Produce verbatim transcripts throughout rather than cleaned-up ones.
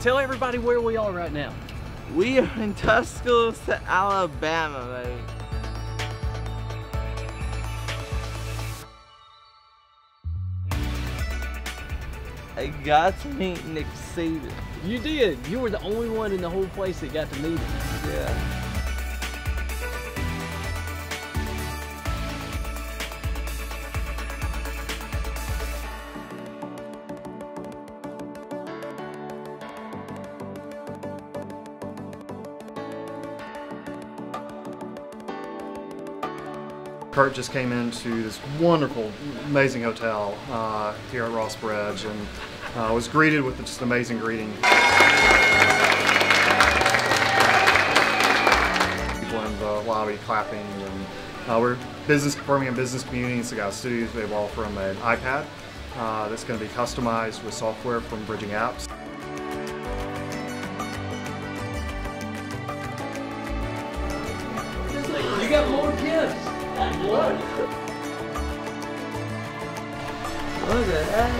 Tell everybody where we are right now. We are in Tuscaloosa, Alabama, baby. I got to meet Nick Saban. You did. You were the only one in the whole place that got to meet him. Yeah. Kurt just came into this wonderful, amazing hotel uh, here at Ross Bridge, and uh, was greeted with just an amazing greeting. People in the lobby clapping, and uh, we're business Birmingham business community in Cigar Studios. They've offered them an iPad uh, that's going to be customized with software from Bridging Apps. You got more gifts. What? Look at that.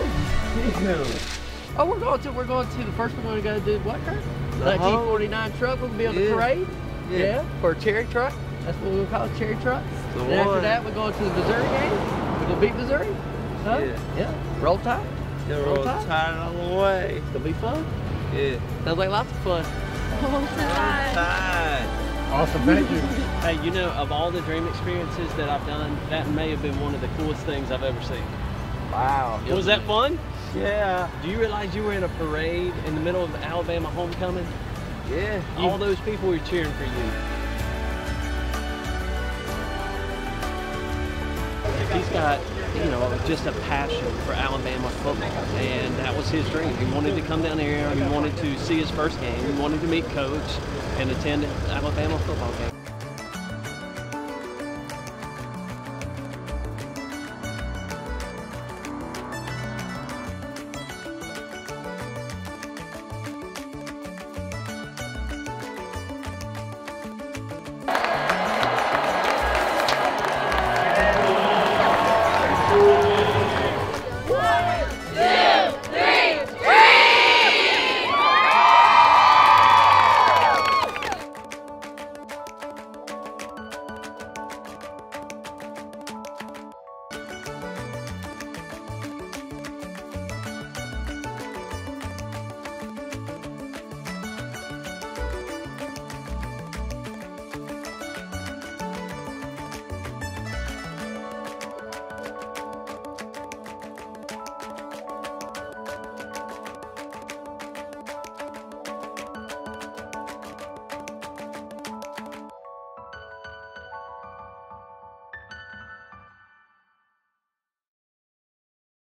Oh, we're going to we're going to the first one we got to do what? Kurt? nineteen forty-nine truck. We're gonna build a parade. Yeah. yeah. For a cherry truck. That's what we call it, cherry truck. The and one. After that, we're going to the Missouri game. We're gonna beat Missouri. Huh? Yeah. yeah. Roll Tide. Yeah. Roll Tide all the way. It's gonna be fun. Yeah. Sounds like lots of fun. Roll Tide. Awesome, thank you. Hey, you know, of all the dream experiences that I've done, that may have been one of the coolest things I've ever seen. Wow. Was that fun? Yeah. Do you realize you were in a parade in the middle of the Alabama homecoming? Yeah. All you, those people were cheering for you. He's got, you know, just a passion for Alabama football, and that was his dream. He wanted to come down here, he wanted to see his first game, he wanted to meet Coach, and attend an Alabama football game.